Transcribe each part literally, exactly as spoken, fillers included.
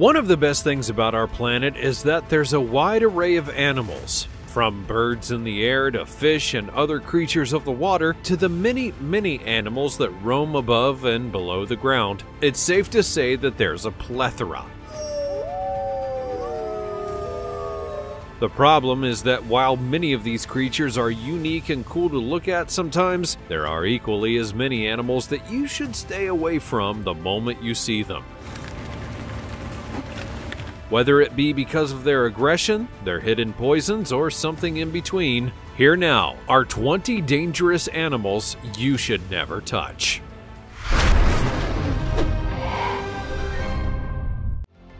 One of the best things about our planet is that there's a wide array of animals, from birds in the air to fish and other creatures of the water to the many, many animals that roam above and below the ground. It's safe to say that there's a plethora. The problem is that while many of these creatures are unique and cool to look at sometimes, there are equally as many animals that you should stay away from the moment you see them. Whether it be because of their aggression, their hidden poisons, or something in between, here now are twenty dangerous animals you should never touch.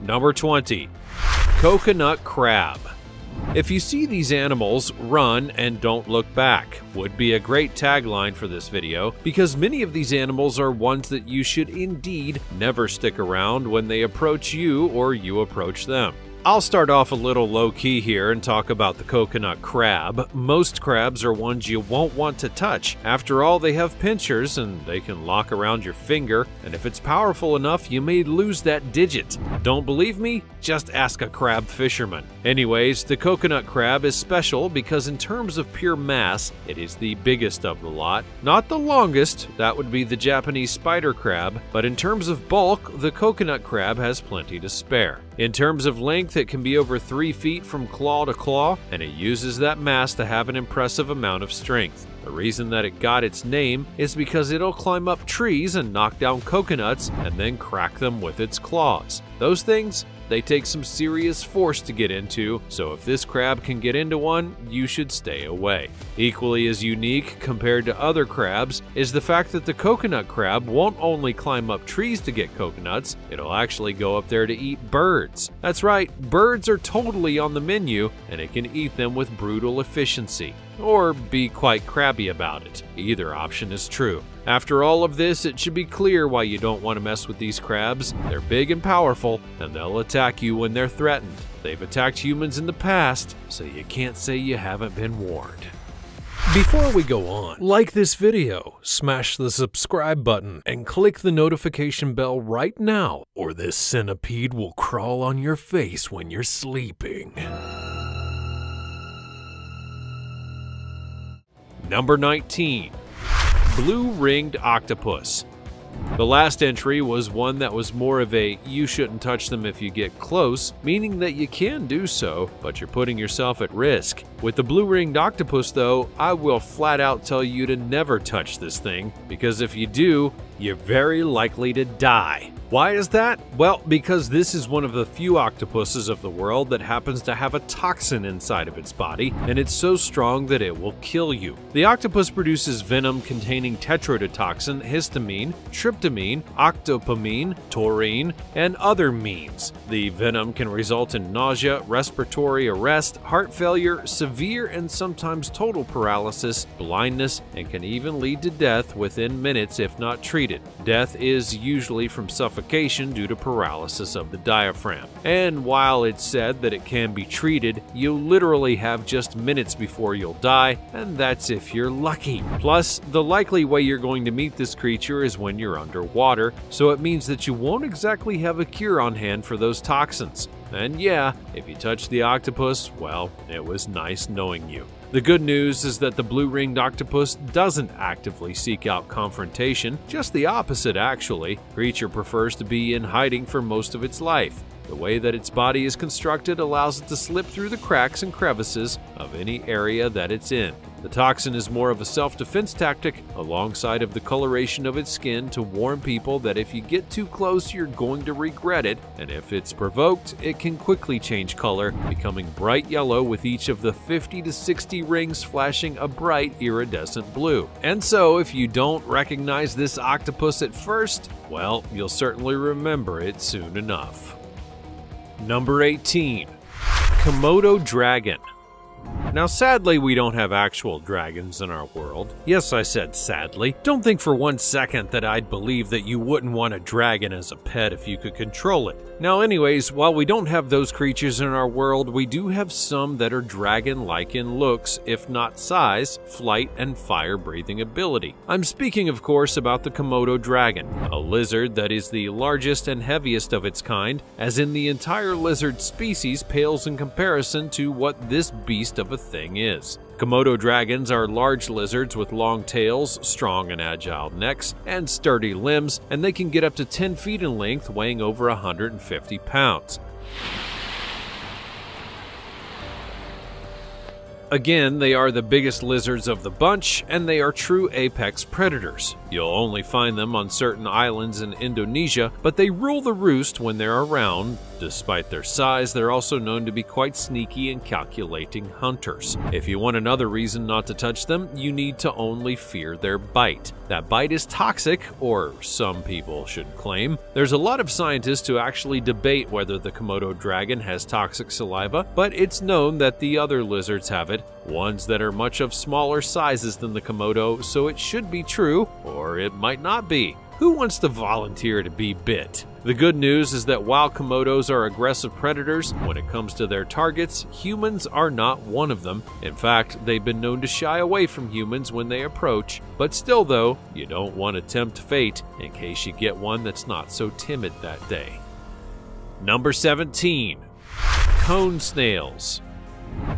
Number twenty. Coconut crab. If you see these animals, run and don't look back would be a great tagline for this video, because many of these animals are ones that you should indeed never stick around when they approach you or you approach them. I'll start off a little low-key here and talk about the coconut crab. Most crabs are ones you won't want to touch. After all, they have pinchers and they can lock around your finger, and if it's powerful enough, you may lose that digit. Don't believe me? Just ask a crab fisherman. Anyways, the coconut crab is special because in terms of pure mass, it is the biggest of the lot. Not the longest, that would be the Japanese spider crab, but in terms of bulk, the coconut crab has plenty to spare. In terms of length, it can be over three feet from claw to claw, and it uses that mass to have an impressive amount of strength. The reason that it got its name is because it'll climb up trees and knock down coconuts and then crack them with its claws. Those things, they take some serious force to get into, so if this crab can get into one, you should stay away. Equally as unique compared to other crabs is the fact that the coconut crab won't only climb up trees to get coconuts, it'll actually go up there to eat birds. That's right, birds are totally on the menu, and it can eat them with brutal efficiency, or be quite crabby about it. Either option is true. After all of this, it should be clear why you don't want to mess with these crabs. They're big and powerful, and they'll attack you when they're threatened. They've attacked humans in the past, so you can't say you haven't been warned. Before we go on, like this video, smash the subscribe button, and click the notification bell right now, or this centipede will crawl on your face when you're sleeping. Number nineteen. Blue Ringed Octopus. The last entry was one that was more of a you shouldn't touch them if you get close, meaning that you can do so, but you're putting yourself at risk. With the blue ringed octopus though, I will flat out tell you to never touch this thing, because if you do, you're very likely to die. Why is that? Well, because this is one of the few octopuses of the world that happens to have a toxin inside of its body, and it's so strong that it will kill you. The octopus produces venom containing tetrodotoxin, histamine, tryptamine, octopamine, taurine, and other means. The venom can result in nausea, respiratory arrest, heart failure, severe and sometimes total paralysis, blindness, and can even lead to death within minutes if not treated. Death is usually from suffocation due to paralysis of the diaphragm. And while it's said that it can be treated, you literally have just minutes before you'll die, and that's if you're lucky. Plus, the likely way you're going to meet this creature is when you're underwater, so it means that you won't exactly have a cure on hand for those toxins. And yeah, if you touch the octopus, well, it was nice knowing you. The good news is that the blue-ringed octopus doesn't actively seek out confrontation, just the opposite actually. The creature prefers to be in hiding for most of its life. The way that its body is constructed allows it to slip through the cracks and crevices of any area that it's in. The toxin is more of a self-defense tactic alongside of the coloration of its skin to warn people that if you get too close, you're going to regret it, and if it's provoked, it can quickly change color, becoming bright yellow with each of the fifty to sixty rings flashing a bright iridescent blue. And so, if you don't recognize this octopus at first, well, you'll certainly remember it soon enough. Number eighteen. Komodo Dragon. Now sadly, we don't have actual dragons in our world. Yes, I said sadly. Don't think for one second that I'd believe that you wouldn't want a dragon as a pet if you could control it. Now anyways, while we don't have those creatures in our world, we do have some that are dragon-like in looks, if not size, flight, and fire-breathing ability. I'm speaking, of course, about the Komodo dragon, a lizard that is the largest and heaviest of its kind, as in the entire lizard species pales in comparison to what this beast of a thing is. Komodo dragons are large lizards with long tails, strong and agile necks, and sturdy limbs, and they can get up to ten feet in length, weighing over one hundred fifty pounds. Again, they are the biggest lizards of the bunch, and they are true apex predators. You'll only find them on certain islands in Indonesia, but they rule the roost when they're around. Despite their size, they're also known to be quite sneaky and calculating hunters. If you want another reason not to touch them, you need to only fear their bite. That bite is toxic, or some people should claim. There's a lot of scientists who actually debate whether the Komodo dragon has toxic saliva, but it's known that the other lizards have it, ones that are much of smaller sizes than the Komodo, so it should be true, or it might not be. Who wants to volunteer to be bit? The good news is that while Komodos are aggressive predators, when it comes to their targets, humans are not one of them. In fact, they've been known to shy away from humans when they approach. But still though, you don't want to tempt fate in case you get one that's not so timid that day. Number seventeen. Cone snails.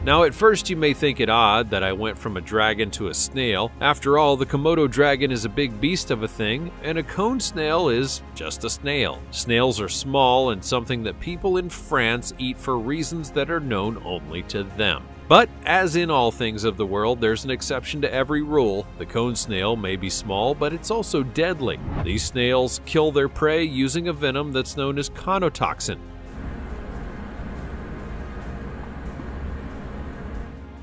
Now at first you may think it odd that I went from a dragon to a snail. After all, the Komodo dragon is a big beast of a thing, and a cone snail is just a snail. Snails are small and something that people in France eat for reasons that are known only to them. But as in all things of the world, there's an exception to every rule. The cone snail may be small, but it's also deadly. These snails kill their prey using a venom that's known as conotoxin.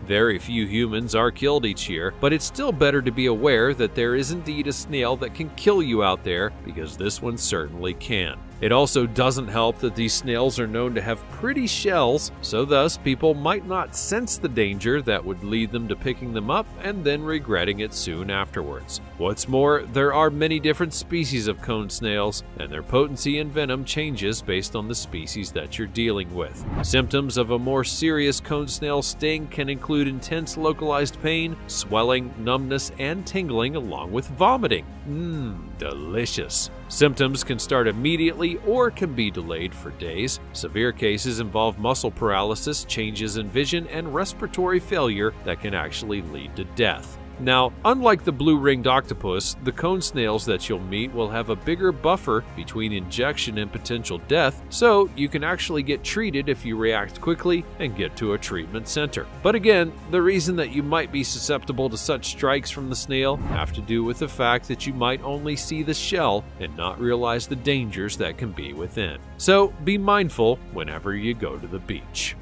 Very few humans are killed each year, but it's still better to be aware that there is indeed a snail that can kill you out there, because this one certainly can. It also doesn't help that these snails are known to have pretty shells, so thus people might not sense the danger that would lead them to picking them up and then regretting it soon afterwards. What's more, there are many different species of cone snails, and their potency and venom changes based on the species that you're dealing with. Symptoms of a more serious cone snail sting can include intense localized pain, swelling, numbness, and tingling, along with vomiting. Mmm, delicious. Symptoms can start immediately or can be delayed for days. Severe cases involve muscle paralysis, changes in vision, and respiratory failure that can actually lead to death. Now, unlike the blue ringed octopus, the cone snails that you'll meet will have a bigger buffer between injection and potential death, so you can actually get treated if you react quickly and get to a treatment center. But again, the reason that you might be susceptible to such strikes from the snail have to do with the fact that you might only see the shell and not realize the dangers that can be within. So be mindful whenever you go to the beach.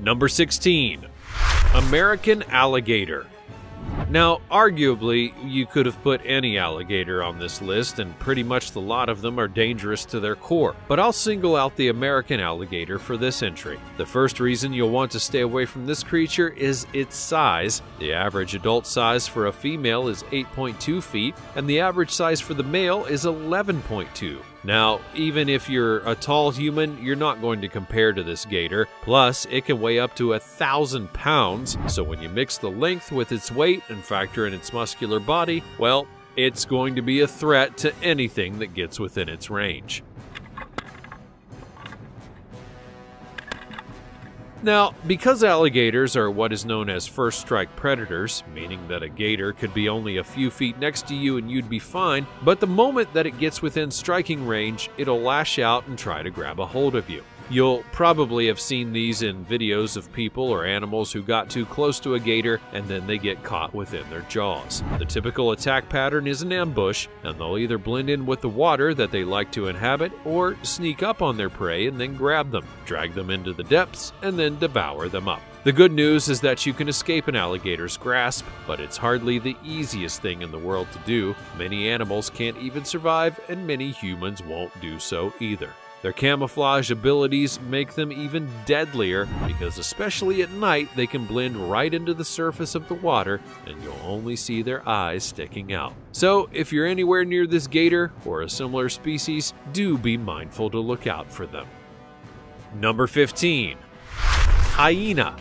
Number sixteen. American alligator. Now, arguably, you could have put any alligator on this list, and pretty much the lot of them are dangerous to their core, but I'll single out the American alligator for this entry. The first reason you'll want to stay away from this creature is its size. The average adult size for a female is eight point two feet, and the average size for the male is eleven point two. Now, even if you're a tall human, you're not going to compare to this gator. Plus, it can weigh up to a thousand pounds, so when you mix the length with its weight and factor in its muscular body, well, it's going to be a threat to anything that gets within its range. Now, because alligators are what is known as first-strike predators, meaning that a gator could be only a few feet next to you and you'd be fine, but the moment that it gets within striking range, it'll lash out and try to grab a hold of you. You'll probably have seen these in videos of people or animals who got too close to a gator and then they get caught within their jaws. The typical attack pattern is an ambush, and they'll either blend in with the water that they like to inhabit or sneak up on their prey and then grab them, drag them into the depths, and then devour them up. The good news is that you can escape an alligator's grasp, but it's hardly the easiest thing in the world to do. Many animals can't even survive, and many humans won't do so either. Their camouflage abilities make them even deadlier because, especially at night, they can blend right into the surface of the water and you'll only see their eyes sticking out. So, if you're anywhere near this gator or a similar species, do be mindful to look out for them. Number fifteen. Hyena.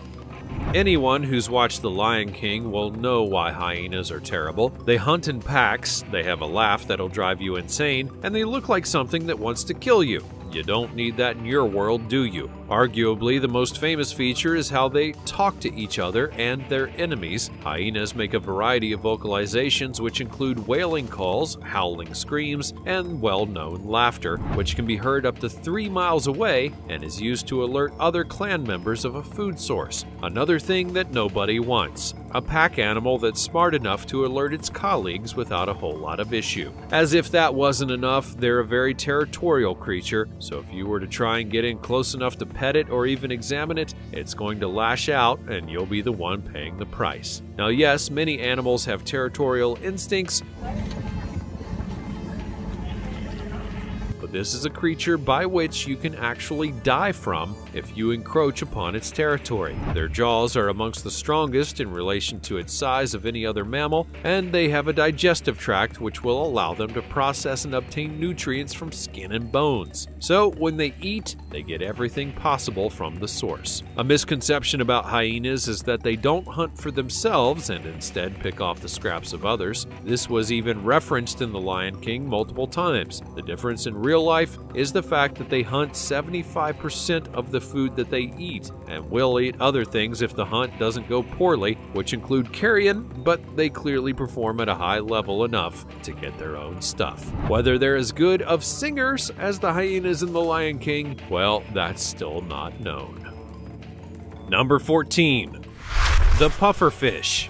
Anyone who's watched The Lion King will know why hyenas are terrible. They hunt in packs, they have a laugh that'll drive you insane, and they look like something that wants to kill you. You don't need that in your world, do you? Arguably, the most famous feature is how they talk to each other and their enemies. Hyenas make a variety of vocalizations which include wailing calls, howling screams, and well-known laughter, which can be heard up to three miles away and is used to alert other clan members of a food source. Another thing that nobody wants. A pack animal that's smart enough to alert its colleagues without a whole lot of issue. As if that wasn't enough, they're a very territorial creature, so if you were to try and get in close enough to pet it or even examine it, it's going to lash out and you'll be the one paying the price. Now yes, many animals have territorial instincts, but this is a creature by which you can actually die from if you encroach upon its territory. Their jaws are amongst the strongest in relation to its size of any other mammal, and they have a digestive tract which will allow them to process and obtain nutrients from skin and bones. So when they eat, they get everything possible from the source. A misconception about hyenas is that they don't hunt for themselves and instead pick off the scraps of others. This was even referenced in The Lion King multiple times. The difference in real life is the fact that they hunt seventy-five percent of the food that they eat and will eat other things if the hunt doesn't go poorly, which include carrion, but they clearly perform at a high level enough to get their own stuff. Whether they're as good of singers as the hyenas in The Lion King, well, that's still not known. Number fourteen. The pufferfish.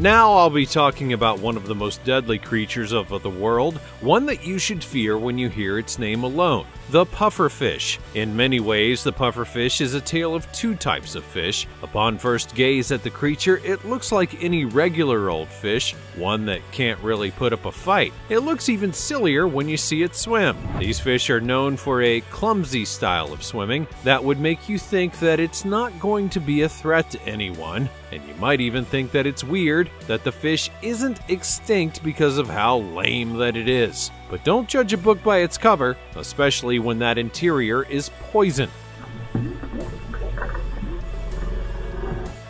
Now I'll be talking about one of the most deadly creatures of the world, one that you should fear when you hear its name alone, the pufferfish. In many ways, the pufferfish is a tale of two types of fish. Upon first gaze at the creature, it looks like any regular old fish, one that can't really put up a fight. It looks even sillier when you see it swim. These fish are known for a clumsy style of swimming that would make you think that it's not going to be a threat to anyone, and you might even think that it's weird that the fish isn't extinct because of how lame that it is. But don't judge a book by its cover, especially when that interior is poison.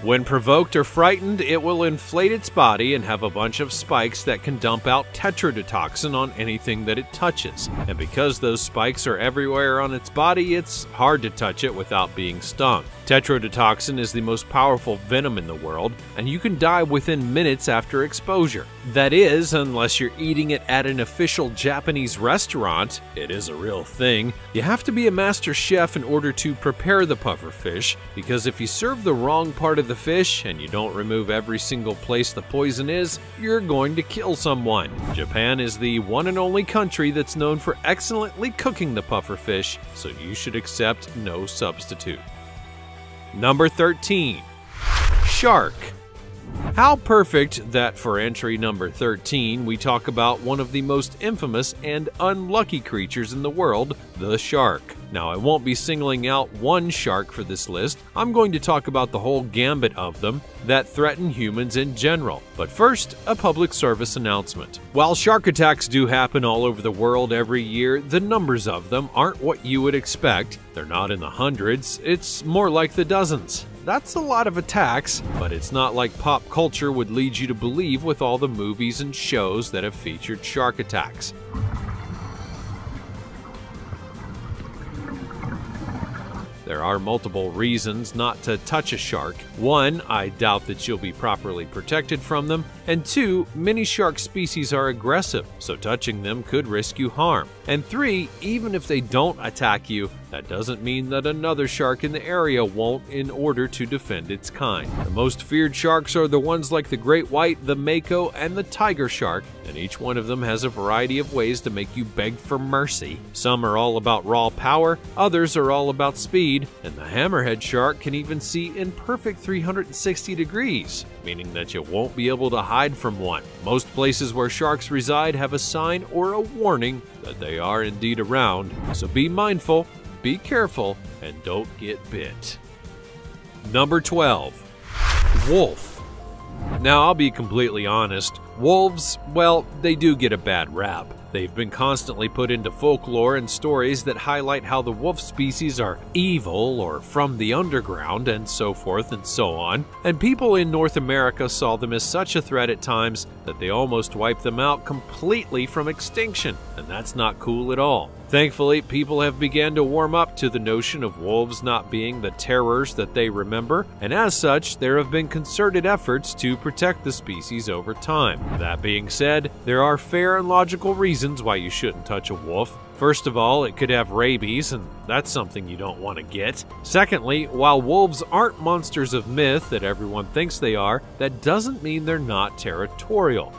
When provoked or frightened, it will inflate its body and have a bunch of spikes that can dump out tetrodotoxin on anything that it touches. And because those spikes are everywhere on its body, it's hard to touch it without being stung. Tetrodotoxin is the most powerful venom in the world, and you can die within minutes after exposure. That is, unless you're eating it at an official Japanese restaurant. It is a real thing. You have to be a master chef in order to prepare the pufferfish, because if you serve the wrong part of the fish and you don't remove every single place the poison is, you're going to kill someone. Japan is the one and only country that's known for excellently cooking the pufferfish, so you should accept no substitute. Number thirteen. Shark. How perfect that for entry number thirteen we talk about one of the most infamous and unlucky creatures in the world, the shark. Now I won't be singling out one shark for this list, I'm going to talk about the whole gambit of them that threaten humans in general. But first, a public service announcement. While shark attacks do happen all over the world every year, the numbers of them aren't what you would expect. They're not in the hundreds, it's more like the dozens. That's a lot of attacks, but it's not like pop culture would lead you to believe with all the movies and shows that have featured shark attacks. There are multiple reasons not to touch a shark. One, I doubt that you'll be properly protected from them. And two, many shark species are aggressive, so touching them could risk you harm. And three, even if they don't attack you, That doesn't mean that another shark in the area won't, in order to defend its kind. The most feared sharks are the ones like the great white, the mako, and the tiger shark, and each one of them has a variety of ways to make you beg for mercy. Some are all about raw power, others are all about speed, and the hammerhead shark can even see in perfect three hundred sixty degrees, meaning that you won't be able to hide from one. Most places where sharks reside have a sign or a warning that they are indeed around, so be mindful, be careful, and don't get bit. Number twelve. Wolf. Now, I'll be completely honest, wolves, well, they do get a bad rap. They've been constantly put into folklore and stories that highlight how the wolf species are evil or from the underground and so forth and so on, and people in North America saw them as such a threat at times that they almost wiped them out completely from extinction, and that's not cool at all. Thankfully, people have begun to warm up to the notion of wolves not being the terrors that they remember, and as such, there have been concerted efforts to protect the species over time. That being said, there are fair and logical reasons why you shouldn't touch a wolf. First of all, it could have rabies, and that's something you don't want to get. Secondly, while wolves aren't monsters of myth that everyone thinks they are, that doesn't mean they're not territorial.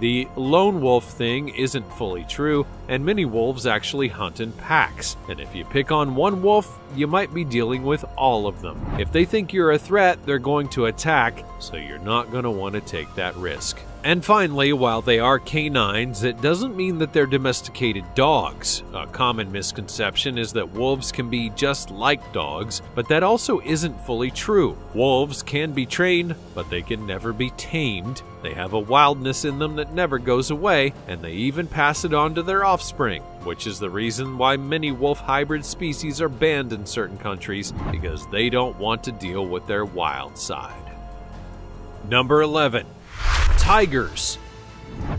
The lone wolf thing isn't fully true, and many wolves actually hunt in packs, and if you pick on one wolf, you might be dealing with all of them. If they think you're a threat, they're going to attack, so you're not going to want to take that risk. And finally, while they are canines, it doesn't mean that they're domesticated dogs. A common misconception is that wolves can be just like dogs, but that also isn't fully true. Wolves can be trained, but they can never be tamed. They have a wildness in them that never goes away, and they even pass it on to their offspring, which is the reason why many wolf hybrid species are banned in certain countries, because they don't want to deal with their wild side. Number eleven. Tigers.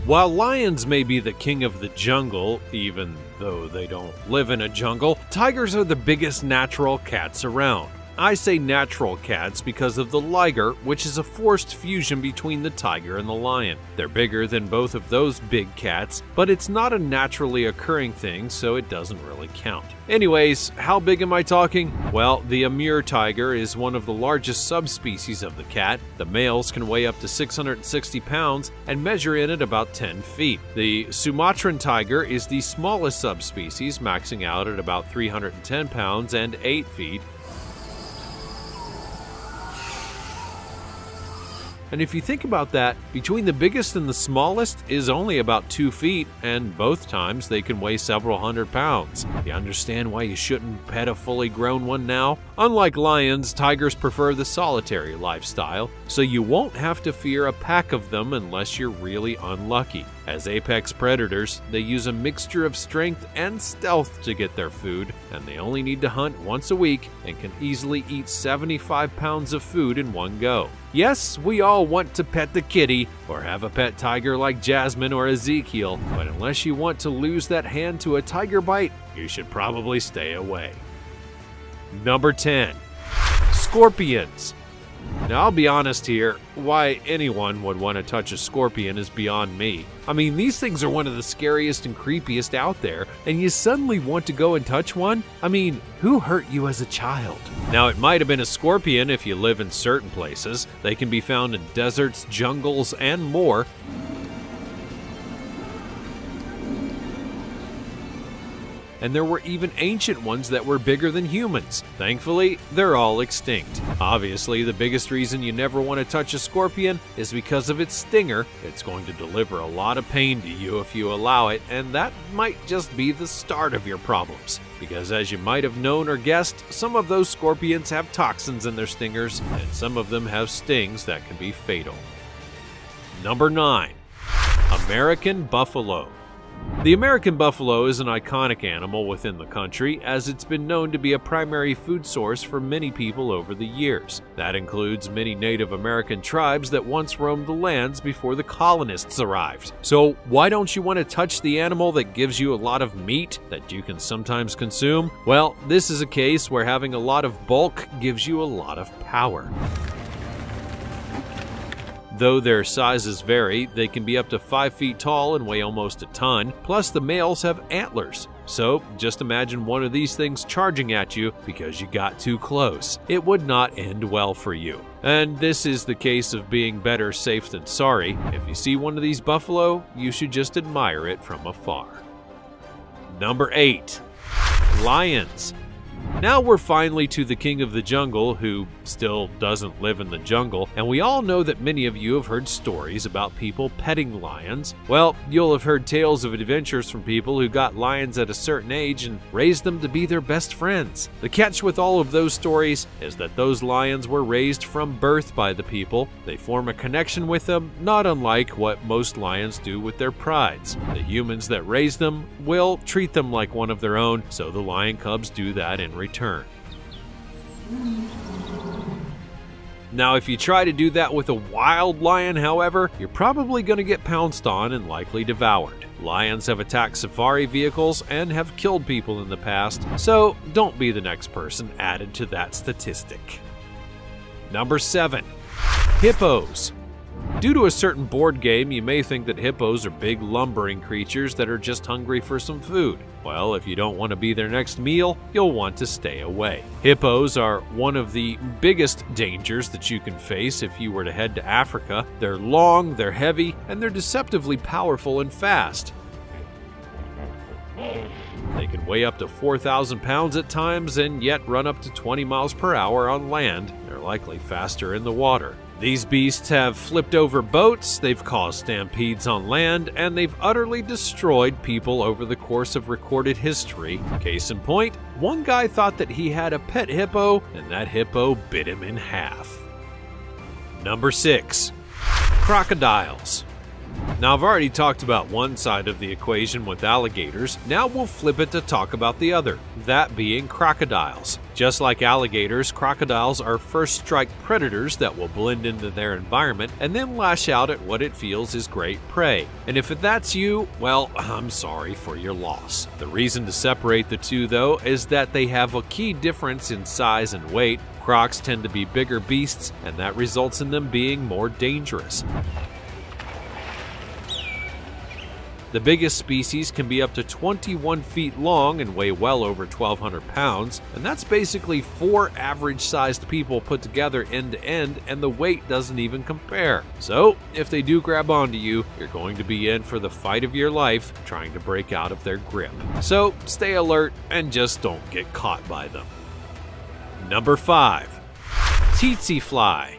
While lions may be the king of the jungle, even though they don't live in a jungle, tigers are the biggest natural cats around. I say natural cats because of the liger, which is a forced fusion between the tiger and the lion. They're bigger than both of those big cats, but it's not a naturally occurring thing, so it doesn't really count. Anyways, how big am I talking? Well, the Amur tiger is one of the largest subspecies of the cat. The males can weigh up to six hundred sixty pounds and measure in at about ten feet. The Sumatran tiger is the smallest subspecies, maxing out at about three hundred ten pounds and eight feet. And if you think about that, between the biggest and the smallest is only about two feet, and both times they can weigh several hundred pounds. You understand why you shouldn't pet a fully grown one now? Unlike lions, tigers prefer the solitary lifestyle, so you won't have to fear a pack of them unless you're really unlucky. As apex predators, they use a mixture of strength and stealth to get their food, and they only need to hunt once a week and can easily eat seventy-five pounds of food in one go. Yes, we all want to pet the kitty or have a pet tiger like Jasmine or Ezekiel, but unless you want to lose that hand to a tiger bite, you should probably stay away. Number ten. Scorpions. Now, I'll be honest here, why anyone would want to touch a scorpion is beyond me. I mean, these things are one of the scariest and creepiest out there, and you suddenly want to go and touch one? I mean, who hurt you as a child? Now, it might have been a scorpion if you live in certain places. They can be found in deserts, jungles, and more. And there were even ancient ones that were bigger than humans. Thankfully, they're all extinct. Obviously, the biggest reason you never want to touch a scorpion is because of its stinger. It's going to deliver a lot of pain to you if you allow it, and that might just be the start of your problems. Because as you might have known or guessed, some of those scorpions have toxins in their stingers, and some of them have stings that can be fatal. Number nine. American buffalo. The American buffalo is an iconic animal within the country, as it's been known to be a primary food source for many people over the years. That includes many Native American tribes that once roamed the lands before the colonists arrived. So why don't you want to touch the animal that gives you a lot of meat that you can sometimes consume? Well, this is a case where having a lot of bulk gives you a lot of power. Though their sizes vary, they can be up to five feet tall and weigh almost a ton, plus the males have antlers. So just imagine one of these things charging at you because you got too close. It would not end well for you. And this is the case of being better safe than sorry. If you see one of these buffalo, you should just admire it from afar. Number eight. Lions. Now we're finally to the king of the jungle who still doesn't live in the jungle, and we all know that many of you have heard stories about people petting lions. Well, you'll have heard tales of adventures from people who got lions at a certain age and raised them to be their best friends. The catch with all of those stories is that those lions were raised from birth by the people. They form a connection with them, not unlike what most lions do with their prides. The humans that raise them will treat them like one of their own, so the lion cubs do that in return. Now, if you try to do that with a wild lion, however, you're probably going to get pounced on and likely devoured. Lions have attacked safari vehicles and have killed people in the past, so don't be the next person added to that statistic. Number seven. Hippos. Due to a certain board game, you may think that hippos are big lumbering creatures that are just hungry for some food. Well, if you don't want to be their next meal, you'll want to stay away. Hippos are one of the biggest dangers that you can face if you were to head to Africa. They're long, they're heavy, and they're deceptively powerful and fast. They can weigh up to four thousand pounds at times and yet run up to twenty miles per hour on land. They're likely faster in the water. These beasts have flipped over boats, they've caused stampedes on land, and they've utterly destroyed people over the course of recorded history. Case in point, one guy thought that he had a pet hippo, and that hippo bit him in half. Number six. Crocodiles. Now, I've already talked about one side of the equation with alligators. Now we'll flip it to talk about the other, that being crocodiles. Just like alligators, crocodiles are first-strike predators that will blend into their environment and then lash out at what it feels is great prey. And if that's you, well, I'm sorry for your loss. The reason to separate the two, though, is that they have a key difference in size and weight. Crocs tend to be bigger beasts, and that results in them being more dangerous. The biggest species can be up to twenty-one feet long and weigh well over twelve hundred pounds, and that's basically four average-sized people put together end-to-end, and the weight doesn't even compare. So, if they do grab onto you, you're going to be in for the fight of your life trying to break out of their grip. So, stay alert and just don't get caught by them. Number five. Tsetse fly.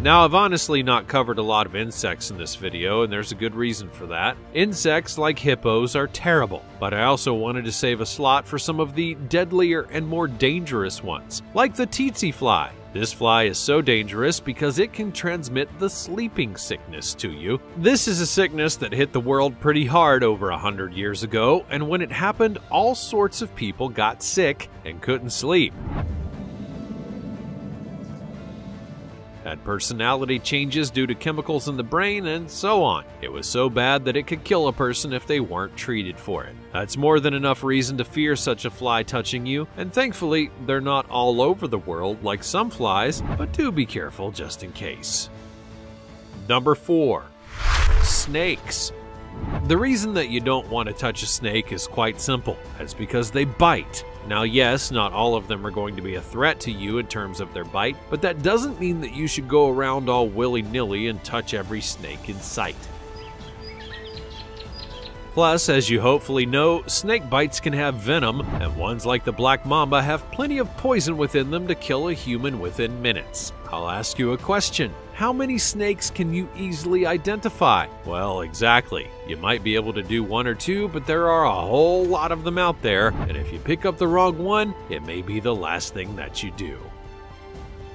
Now, I've honestly not covered a lot of insects in this video, and there's a good reason for that. Insects like hippos are terrible, but I also wanted to save a slot for some of the deadlier and more dangerous ones, like the tsetse fly. This fly is so dangerous because it can transmit the sleeping sickness to you. This is a sickness that hit the world pretty hard over a hundred years ago, and when it happened, all sorts of people got sick and couldn't sleep. Had personality changes due to chemicals in the brain, and so on. It was so bad that it could kill a person if they weren't treated for it. That's more than enough reason to fear such a fly touching you, and thankfully, they're not all over the world like some flies, but do be careful just in case. Number four. Snakes. The reason that you don't want to touch a snake is quite simple. That's because they bite. Now, yes, not all of them are going to be a threat to you in terms of their bite, but that doesn't mean that you should go around all willy-nilly and touch every snake in sight. Plus, as you hopefully know, snake bites can have venom, and ones like the Black Mamba have plenty of poison within them to kill a human within minutes. I'll ask you a question. How many snakes can you easily identify? Well, exactly. You might be able to do one or two, but there are a whole lot of them out there, and if you pick up the wrong one, it may be the last thing that you do.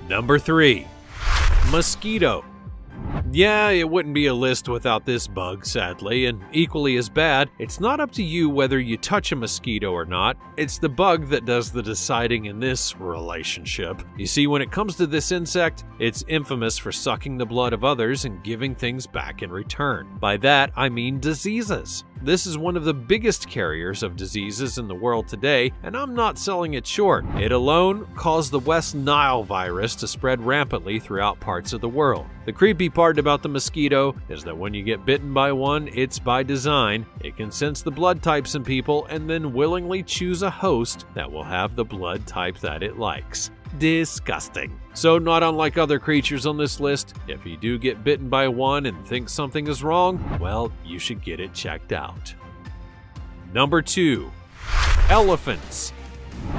Number three. Mosquito. Yeah, it wouldn't be a list without this bug, sadly, and equally as bad, it's not up to you whether you touch a mosquito or not. It's the bug that does the deciding in this relationship. You see, when it comes to this insect, it's infamous for sucking the blood of others and giving things back in return. By that, I mean diseases. This is one of the biggest carriers of diseases in the world today, and I'm not selling it short. It alone caused the West Nile virus to spread rampantly throughout parts of the world. The creepy part about the mosquito is that when you get bitten by one, it's by design. It can sense the blood types in people and then willingly choose a host that will have the blood type that it likes. Disgusting. So not unlike other creatures on this list, if you do get bitten by one and think something is wrong, well, you should get it checked out. Number two. Elephants.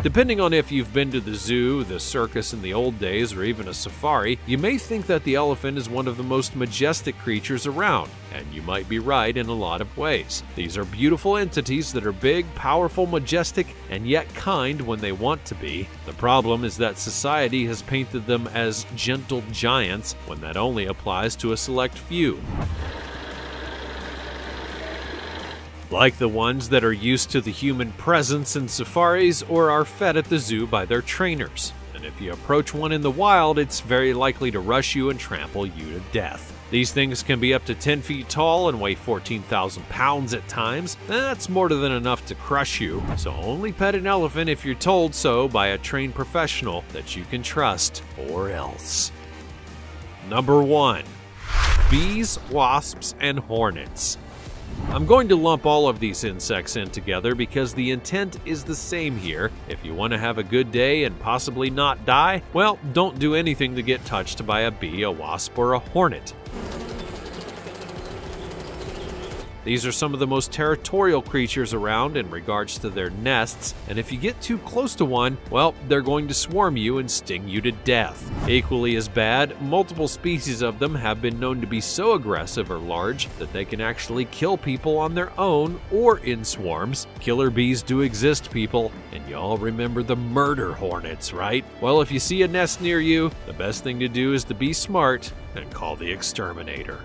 Depending on if you've been to the zoo, the circus in the old days, or even a safari, you may think that the elephant is one of the most majestic creatures around, and you might be right in a lot of ways. These are beautiful entities that are big, powerful, majestic, and yet kind when they want to be. The problem is that society has painted them as gentle giants when that only applies to a select few. Like the ones that are used to the human presence in safaris or are fed at the zoo by their trainers. And if you approach one in the wild, it's very likely to rush you and trample you to death. These things can be up to ten feet tall and weigh fourteen thousand pounds at times, and that's more than enough to crush you. So only pet an elephant if you're told so by a trained professional that you can trust, or else. Number one. Bees, wasps, and hornets. I'm going to lump all of these insects in together because the intent is the same here. If you want to have a good day and possibly not die, well, don't do anything to get touched by a bee, a wasp, or a hornet. These are some of the most territorial creatures around in regards to their nests, and if you get too close to one, well, they're going to swarm you and sting you to death. Equally as bad, multiple species of them have been known to be so aggressive or large that they can actually kill people on their own or in swarms. Killer bees do exist, people, and y'all remember the murder hornets, right? Well, if you see a nest near you, the best thing to do is to be smart and call the exterminator.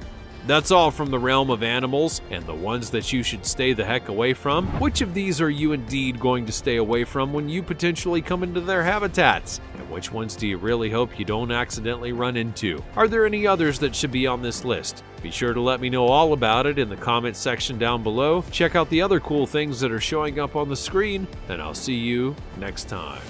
That's all from the realm of animals and the ones that you should stay the heck away from. Which of these are you indeed going to stay away from when you potentially come into their habitats? And which ones do you really hope you don't accidentally run into? Are there any others that should be on this list? Be sure to let me know all about it in the comments section down below. Check out the other cool things that are showing up on the screen, and I'll see you next time.